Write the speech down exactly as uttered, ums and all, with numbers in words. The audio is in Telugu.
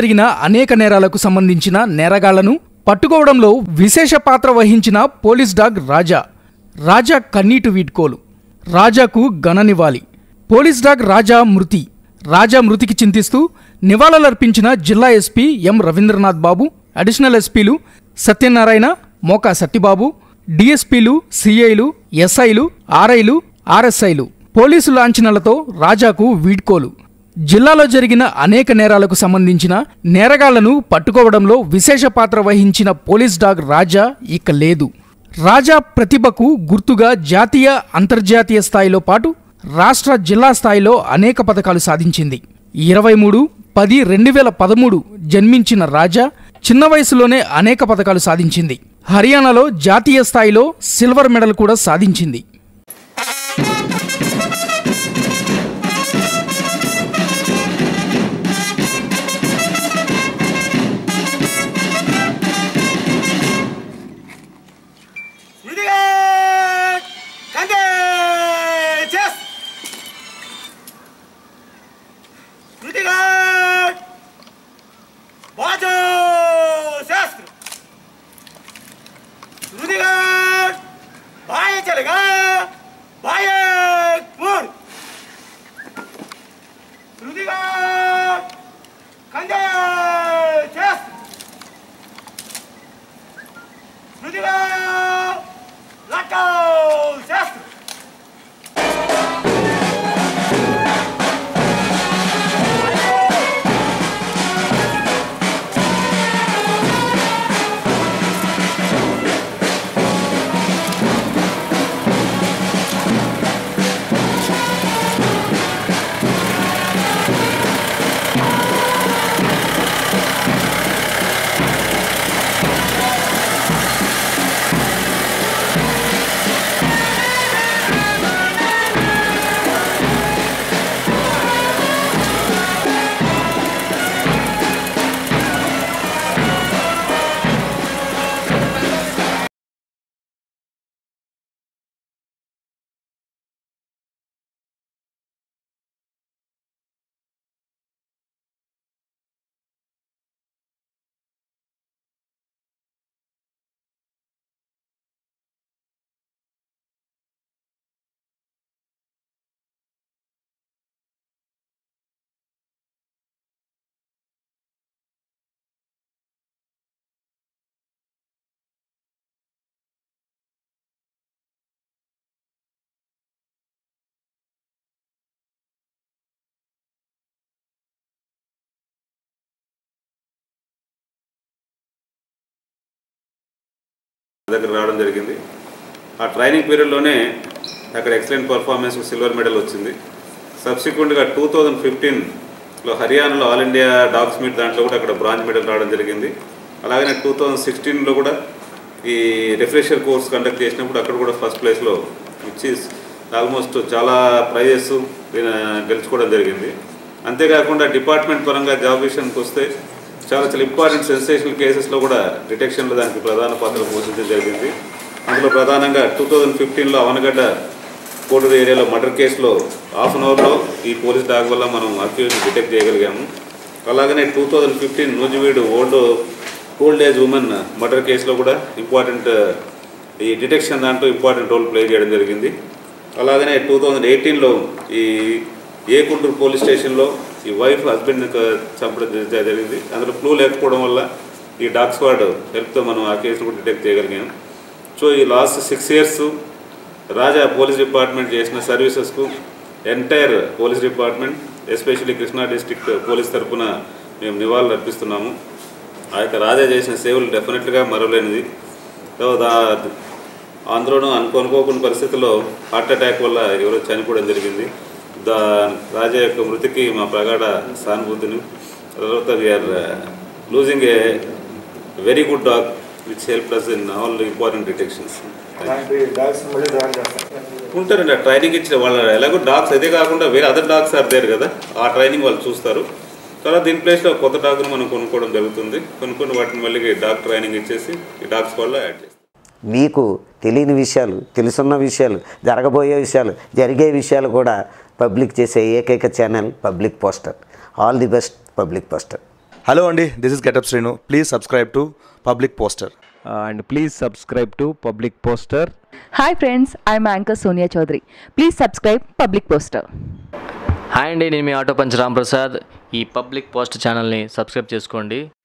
జరిగిన అనేక నేరాలకు సంబంధించిన నేరగాళ్లను పట్టుకోవడంలో విశేష పాత్ర వహించిన పోలీస్ డాగ్ రాజా. రాజా కన్నీటి వీడ్కోలు. రాజాకు ఘన నివాళి. పోలీస్ డాగ్ రాజా మృతి. రాజా మృతికి చింతిస్తూ నివాళులర్పించిన జిల్లా SP M Ravindranath Babu, additional ఎస్పీలు సత్యనారాయణ, మోకా సత్తిబాబు, డిఎస్పీలు, సిఐలు, ఎస్ఐలు, ఆర్ఐలు, ఆర్ఎస్ఐలు పోలీసు లాంఛనాలతో రాజాకు వీడ్కోలు. జిల్లాలో జరిగిన అనేక నేరాలకు సంబంధించిన నేరగాళ్లను పట్టుకోవడంలో విశేష పాత్ర వహించిన పోలీస్ డాగ్ రాజా ఇక లేదు. రాజా ప్రతిభకు గుర్తుగా జాతీయ, అంతర్జాతీయ స్థాయిలో పాటు రాష్ట్ర, జిల్లా స్థాయిలో అనేక పథకాలు సాధించింది. ఇరవై మూడు పది రెండు వేల పదమూడు జన్మించిన రాజా చిన్న వయసులోనే అనేక పథకాలు సాధించింది. హర్యానాలో జాతీయ స్థాయిలో సిల్వర్ మెడల్ కూడా సాధించింది. దగ్గర రావడం జరిగింది. ఆ ట్రైనింగ్ పీరియడ్లోనే అక్కడ ఎక్సలెంట్ పర్ఫార్మెన్స్ సిల్వర్ మెడల్ వచ్చింది. సబ్సిక్వెంట్గా టూ థౌజండ్ ఫిఫ్టీన్లో హర్యానాలో ఆల్ ఇండియా డాగ్స్ మీట్ దాంట్లో కూడా అక్కడ బ్రాంజ్ మెడల్ రావడం జరిగింది. అలాగనే టూ థౌజండ్ సిక్స్టీన్లో కూడా ఈ రిఫ్రెషర్ కోర్స్ కండక్ట్ చేసినప్పుడు అక్కడ కూడా ఫస్ట్ ప్లేస్లో వచ్చి ఆల్మోస్ట్ చాలా ప్రైజెస్ గెలుచుకోవడం జరిగింది. అంతేకాకుండా డిపార్ట్మెంట్ పరంగా జాబ్ విషయానికి వస్తే చాలా చాలా ఇంపార్టెంట్ సెన్సేషనల్ కేసెస్లో కూడా డిటెక్షన్లో దానికి ప్రధాన పాత్ర పోషించడం జరిగింది. అందులో ప్రధానంగా టూ థౌజండ్ ఫిఫ్టీన్లో అవనగడ్డ కోటూరు ఏరియాలో మర్డర్ కేసులో హాఫ్ అన్ అవర్లో ఈ పోలీస్ డాగ్ వల్ల మనం అక్యూజ్ని డిటెక్ట్ చేయగలిగాము. అలాగనే two thousand fifteen Nuzvid old old age women murder కేసులో కూడా ఇంపార్టెంట్ ఈ డిటెక్షన్ దాంట్లో ఇంపార్టెంట్ రోల్ ప్లే చేయడం జరిగింది. అలాగనే టూ థౌజండ్ ఎయిటీన్లో ఈ ఏ గుంటూరు పోలీస్ స్టేషన్లో ఈ వైఫ్ హస్బెండ్ని చంపడం జరిగింది. అందులో క్లూ లేకపోవడం వల్ల ఈ డాగ్ స్క్వాడ్ హెల్ప్తో మనం ఆ కేసును కూడా డిటెక్ట్ చేయగలిగాము. సో ఈ last six years Raja police department చేసిన సర్వీసెస్కు entire police department especially Krishna district police తరఫున మేము నివాళులు అర్పిస్తున్నాము. Raja Jason Seval definitely got Marulani. Though the Androno Ankonko Persitolo, heart attack Valla, Euro Chanipud and the Rivindi, the Rajayakumruthi, Mapragada, San Budinu, we are losing a very good dog which helped us in all important detections. Kunta training it Lago dogs, I think where other dogs are there, our training will choose Taru. Tara in place of Kota Dagum and Konkodam Devutundi, Konkun Vatmaliki, dog training it is, it dogs follow at least. Miku, Tilin Vishal, Tilisona Vishal, Jaraboya Vishal, Jerige Vishal Goda, public J S A K channel, public poster. All the best public poster. Hello Andy, this is Gettap Srinu. Please subscribe to Public Poster. Uh, and please subscribe to Public Poster. Hi friends, I am anchor Sonia Chaudhary. Please subscribe Public Poster. Hi Andy, I am Otto Panch Ramprasad. This Public Poster channel ni subscribe cheskondi.